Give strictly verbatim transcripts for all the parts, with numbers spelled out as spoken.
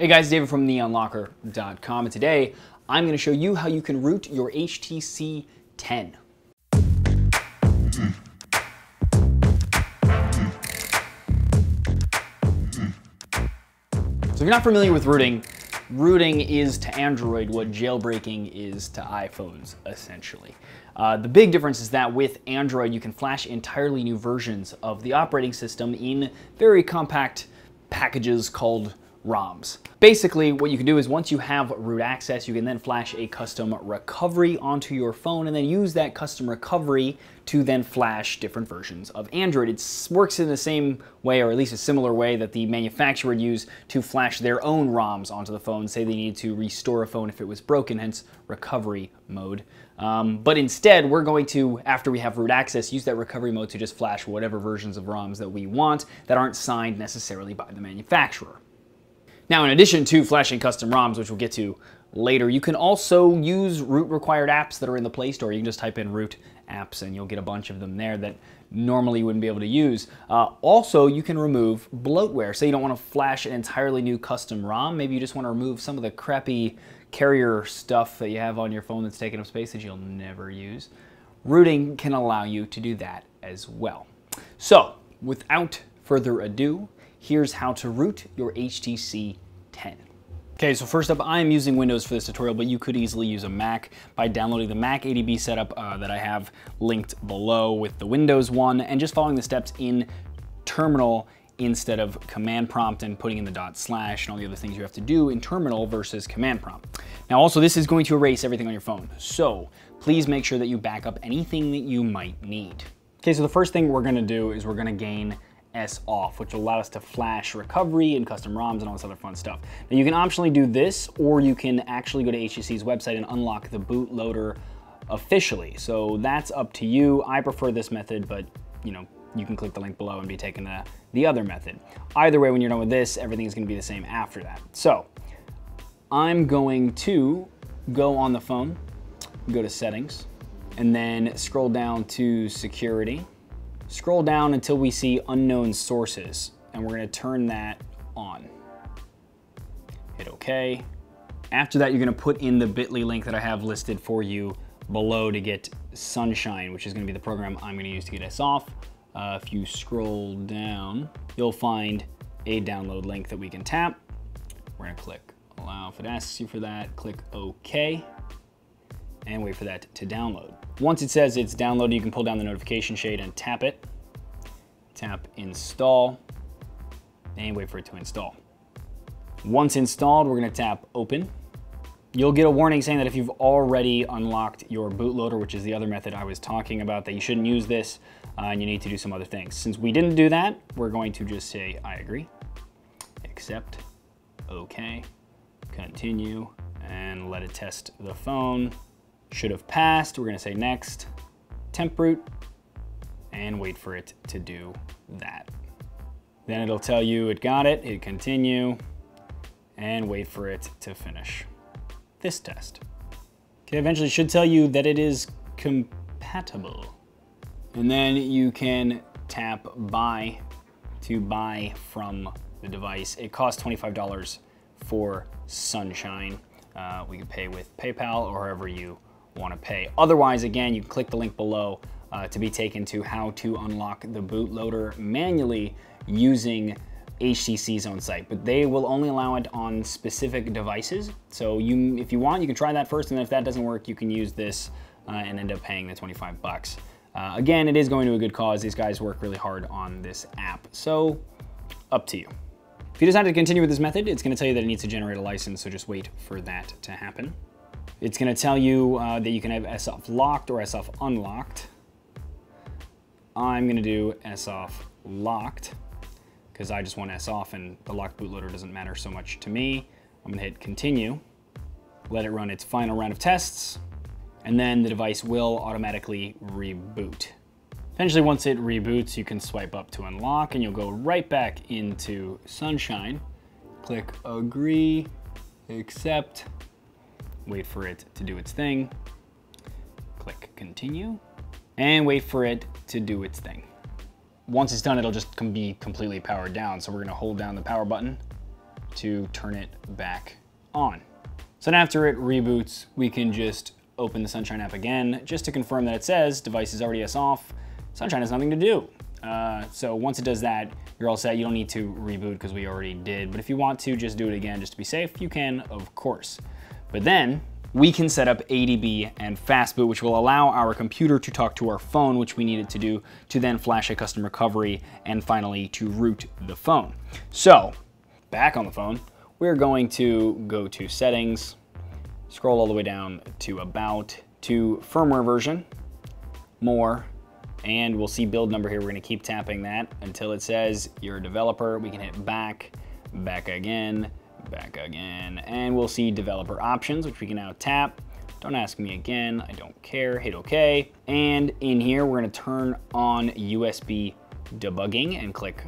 Hey guys, David from the unlocker dot com, and today I'm going to show you how you can root your H T C ten. So if you're not familiar with rooting, rooting is to Android what jailbreaking is to iPhones, essentially. Uh, the big difference is that with Android, you can flash entirely new versions of the operating system in very compact packages called ROMs. Basically, what you can do is once you have root access, you can then flash a custom recovery onto your phone and then use that custom recovery to then flash different versions of Android. It works in the same way, or at least a similar way, that the manufacturer would use to flash their own ROMs onto the phone. Say they needed to restore a phone if it was broken, hence recovery mode. Um, but instead, we're going to, after we have root access, use that recovery mode to just flash whatever versions of ROMs that we want that aren't signed necessarily by the manufacturer. Now, in addition to flashing custom ROMs, which we'll get to later, you can also use root required apps that are in the Play Store. You can just type in root apps and you'll get a bunch of them there that normally you wouldn't be able to use. Uh, also, you can remove bloatware. So you don't want to flash an entirely new custom ROM. Maybe you just want to remove some of the crappy carrier stuff that you have on your phone that's taking up space that you'll never use. Rooting can allow you to do that as well. So without further ado, here's how to root your H T C ten. Okay, so first up, I'm using Windows for this tutorial, but you could easily use a Mac by downloading the Mac A D B setup uh, that I have linked below with the Windows one, and just following the steps in terminal instead of command prompt and putting in the dot slash and all the other things you have to do in terminal versus command prompt. Now also, this is going to erase everything on your phone, so please make sure that you back up anything that you might need. Okay, so the first thing we're gonna do is we're gonna gain S off, which will allow us to flash recovery and custom ROMs and all this other fun stuff. Now you can optionally do this, or you can actually go to H T C's website and unlock the bootloader officially. So that's up to you. I prefer this method, but you know, you can click the link below and be taken to the other method. Either way, when you're done with this, everything is going to be the same after that. So I'm going to go on the phone, go to settings, and then scroll down to security. Scroll down until we see unknown sources, and we're gonna turn that on. Hit okay. After that, you're gonna put in the bit dot L Y link that I have listed for you below to get Sunshine, which is gonna be the program I'm gonna use to get us off. Uh, if you scroll down, you'll find a download link that we can tap. We're gonna click allow if it asks you for that, click okay, and wait for that to download. Once it says it's downloaded, you can pull down the notification shade and tap it. Tap install, and wait for it to install. Once installed, we're gonna tap open. You'll get a warning saying that if you've already unlocked your bootloader, which is the other method I was talking about, that you shouldn't use this, uh, and you need to do some other things. Since we didn't do that, we're going to just say, I agree, accept, okay, continue, and let it test the phone. Should have passed. We're gonna say next, temp root, and wait for it to do that. Then it'll tell you it got it, hit continue, and wait for it to finish this test. Okay, eventually it should tell you that it is compatible. And then you can tap buy to buy from the device. It costs twenty-five dollars for Sunshine. Uh, we can pay with PayPal or however you want to pay. Otherwise, again, you can click the link below uh, to be taken to how to unlock the bootloader manually using H T C's own site, but they will only allow it on specific devices. So you, if you want, you can try that first, and then if that doesn't work, you can use this uh, and end up paying the twenty-five bucks. Uh, again, it is going to a good cause. These guys work really hard on this app, so up to you. If you decide to continue with this method, it's going to tell you that it needs to generate a license, so just wait for that to happen. It's going to tell you uh, that you can have S off locked or S off unlocked. I'm going to do S off locked because I just want S off and the locked bootloader doesn't matter so much to me. I'm going to hit continue, let it run its final round of tests, and then the device will automatically reboot. Eventually, once it reboots, you can swipe up to unlock and you'll go right back into Sunshine. Click agree, accept, wait for it to do its thing, click continue, and wait for it to do its thing. Once it's done, it'll just be completely powered down. So we're gonna hold down the power button to turn it back on. So now after it reboots, we can just open the Sunshine app again, just to confirm that it says device is already S off, Sunshine has nothing to do. Uh, so once it does that, you're all set. You don't need to reboot because we already did, but if you want to just do it again, just to be safe, you can, of course. But then we can set up A D B and fastboot, which will allow our computer to talk to our phone, which we need it to do to then flash a custom recovery and finally to root the phone. So back on the phone, we're going to go to settings, scroll all the way down to about, to firmware version, more, and we'll see build number here. We're gonna keep tapping that until it says you're a developer. We can hit back, back again, back again, and we'll see developer options, which we can now tap. Don't ask me again, I don't care, hit okay. And in here, we're gonna turn on U S B debugging and click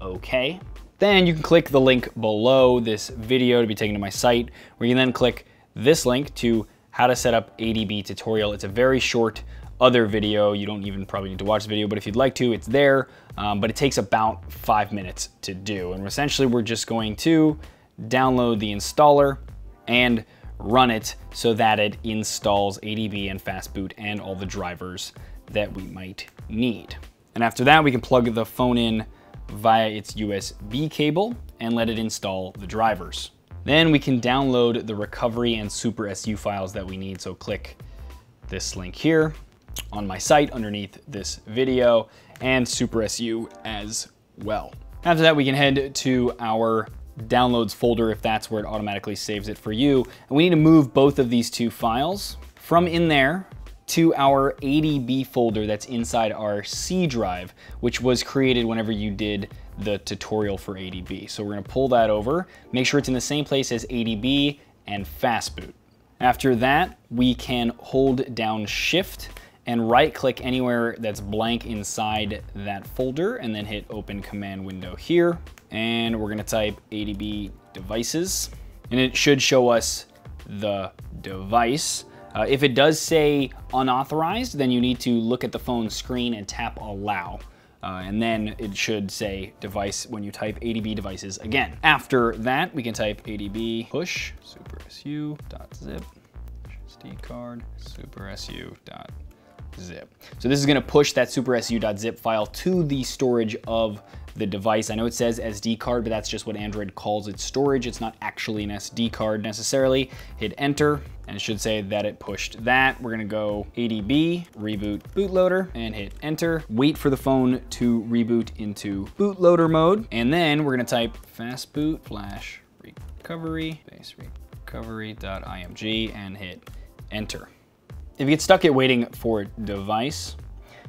okay. Then you can click the link below this video to be taken to my site, where you can then click this link to how to set up A D B tutorial. It's a very short other video. You don't even probably need to watch the video, but if you'd like to, it's there, um, but it takes about five minutes to do. And essentially we're just going to download the installer and run it so that it installs A D B and fastboot and all the drivers that we might need. And after that, we can plug the phone in via its U S B cable and let it install the drivers. Then we can download the recovery and SuperSU files that we need. So click this link here on my site underneath this video, and SuperSU as well. After that, we can head to our downloads folder if that's where it automatically saves it for you. And we need to move both of these two files from in there to our A D B folder that's inside our C drive, which was created whenever you did the tutorial for A D B. So we're gonna pull that over, make sure it's in the same place as A D B and fastboot. After that, we can hold down shift and right click anywhere that's blank inside that folder and then hit open command window here. And we're gonna type A D B devices and it should show us the device. Uh, if it does say unauthorized, then you need to look at the phone screen and tap allow. Uh, and then it should say device when you type A D B devices again. After that, we can type A D B push supersu.zip, S D card, supersu.zip. So this is gonna push that supersu.zip file to the storage of the device. I know it says S D card, but that's just what Android calls its storage. It's not actually an S D card necessarily. Hit enter, and it should say that it pushed that. We're gonna go A D B, reboot bootloader, and hit enter. Wait for the phone to reboot into bootloader mode. And then we're gonna type fastboot flash recovery, base recovery.img, and hit enter. If you get stuck at waiting for device,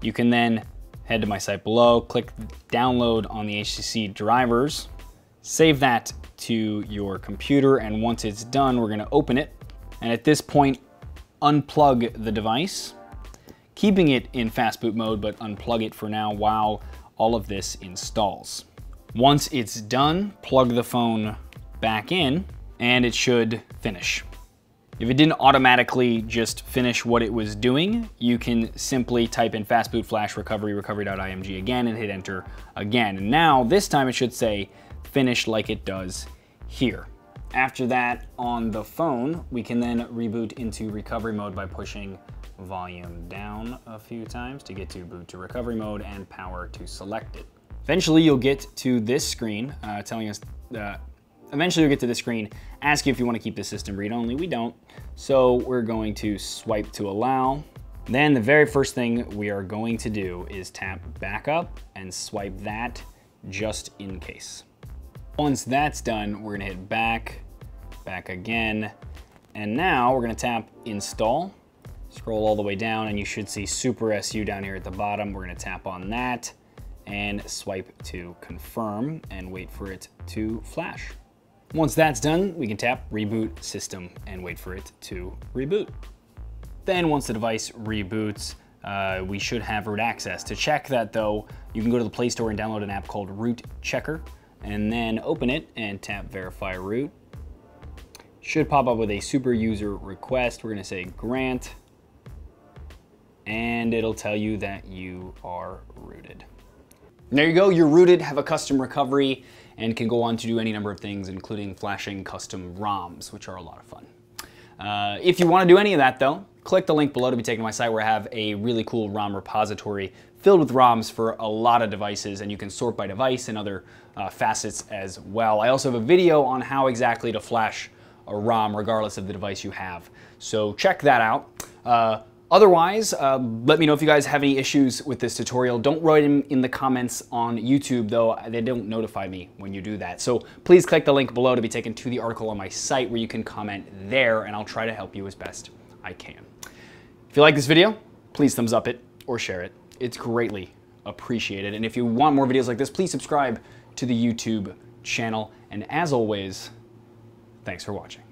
you can then head to my site below, click download on the H T C drivers, save that to your computer, and once it's done, we're gonna open it. And at this point, unplug the device, keeping it in fastboot mode, but unplug it for now while all of this installs. Once it's done, plug the phone back in and it should finish. If it didn't automatically just finish what it was doing, you can simply type in fastboot flash recovery recovery.img again and hit enter again. And now this time it should say finish like it does here. After that, on the phone, we can then reboot into recovery mode by pushing volume down a few times to get to boot to recovery mode and power to selected. Eventually you'll get to this screen uh, telling us uh, Eventually you'll get to the screen, ask you if you want to keep the system read-only. We don't, so we're going to swipe to allow. Then the very first thing we are going to do is tap backup and swipe that just in case. Once that's done, we're gonna hit back, back again, and now we're gonna tap install, scroll all the way down, and you should see SuperSU down here at the bottom. We're gonna tap on that and swipe to confirm and wait for it to flash. Once that's done, we can tap reboot system and wait for it to reboot. Then once the device reboots, uh, we should have root access. To check that though, you can go to the Play Store and download an app called Root Checker, and then open it and tap verify root. Should pop up with a super user request. We're gonna say grant, and it'll tell you that you are rooted. There you go, you're rooted, have a custom recovery and can go on to do any number of things, including flashing custom ROMs, which are a lot of fun. Uh, if you want to do any of that though, click the link below to be taken to my site where I have a really cool ROM repository filled with ROMs for a lot of devices, and you can sort by device and other uh, facets as well. I also have a video on how exactly to flash a ROM regardless of the device you have. So check that out. Uh, Otherwise, uh, let me know if you guys have any issues with this tutorial. Don't write them in the comments on YouTube, though. They don't notify me when you do that. So please click the link below to be taken to the article on my site where you can comment there, and I'll try to help you as best I can. If you like this video, please thumbs up it or share it. It's greatly appreciated. And if you want more videos like this, please subscribe to the YouTube channel. And as always, thanks for watching.